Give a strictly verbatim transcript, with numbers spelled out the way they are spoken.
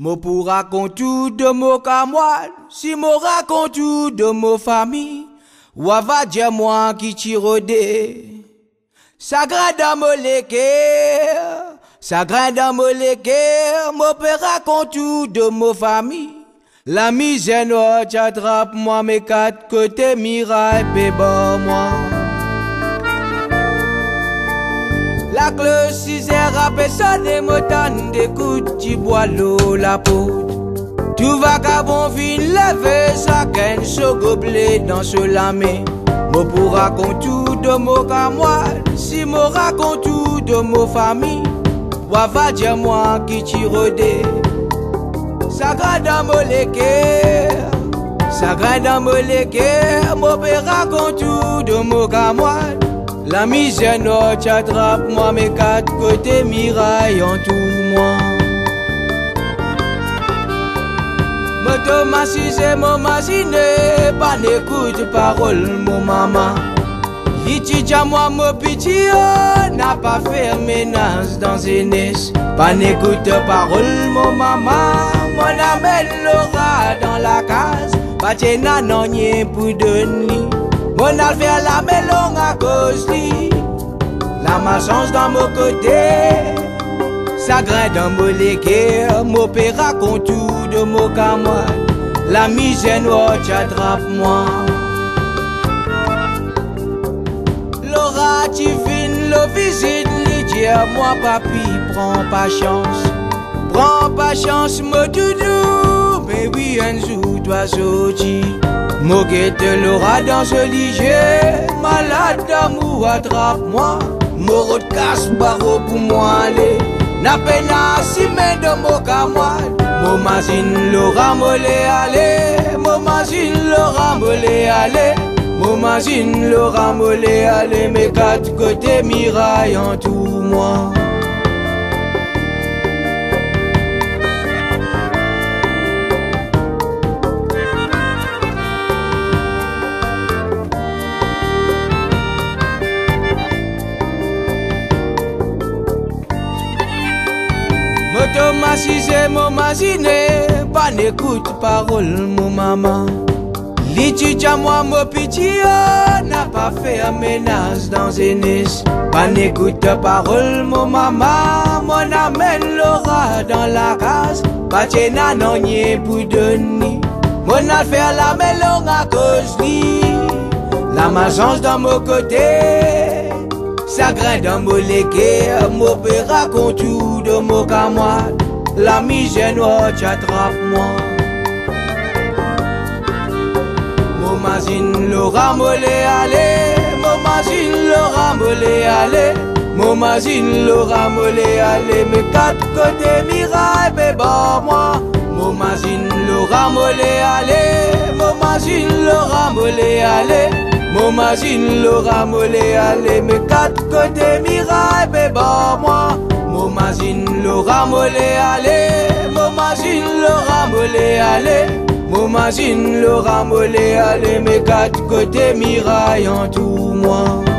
Mo pour raconter de mo camoine, si mo raconte de mo famille, ou va dire moi qui tirodé. Sagrada moleke, sagrada moleke, mo peut raconte de mo famille. La misère noire t'attrape moi mes quatre côtés miraille péba moi. La cloche six heures à personne et motane d'écoute, tu bois l'eau, la peau. Tout vagabond vient lever sa canne, ce gobelet dans ce lamé. Moi pour raconte tout de mon camoine, si moi raconte tout de mon famille, wa va dire moi qui tire des. Sagrada moleke, sagrada moleke, mo peut raconte tout de mon camoine. La misère noire t'attrape moi, mes quatre côtés miraille en tout moi. Me tomassise, mon massiné, pas n'écoute parole, mon maman. Yitidja moi, mon petit, n'a pas fait menace dans une niche. Pas n'écoute parole, mon maman, mon amène l'aura dans la case. Pas t'es nanonier pour donner. Mon alvéole la mélon à cause li, la malchance dans mon côté. Ça graine dans mon légué, mon père raconte tout de mon camarade. La misère noire t'attrape moi. Laura divine, le visite, lui dit moi papi, prends pas chance. Prends pas chance, mon doudou, mais oui, un jour doit sortir. Mo guette l'aura dans ce ligier, malade d'amour attrape-moi. Mo rote casse barreau pour moi aller, n'a peine à six mains de mon camoine. Mo masine l'aura mollet aller, mo masine l'aura mollet aller, mo masine l'aura mollet aller, mes quatre côtés miraille en tout moi. M'assise, mon maziné, pas n'écoute parole, mon maman. L'étudia moi, mon petit, n'a pas fait menace dans Zénis. Pas n'écoute parole, mon maman, mon amène l'aura dans la case. Pas t'es nanonier pour donner. Mon affaire la mélon à cause li, la malchance dans mon côté. Ça graine dans mon légué, mon père raconte tout de mon camoine. La misère noire t'attrape moi. Mon masine l'aura mollet aller, mon masine l'aura mollet aller, mon masine l'aura mollet aller, mes quatre côtés miraille bébé moi. Mon masine l'aura mollet aller, mon masine l'aura mollet aller, mon masine l'aura mollet aller, mes quatre côtés miraille bébé moi. Mon masine l'aura mollet aller, mon masine l'aura mollet aller, mon masine l'aura mollet aller, mes quatre côtés miraille en tout moi.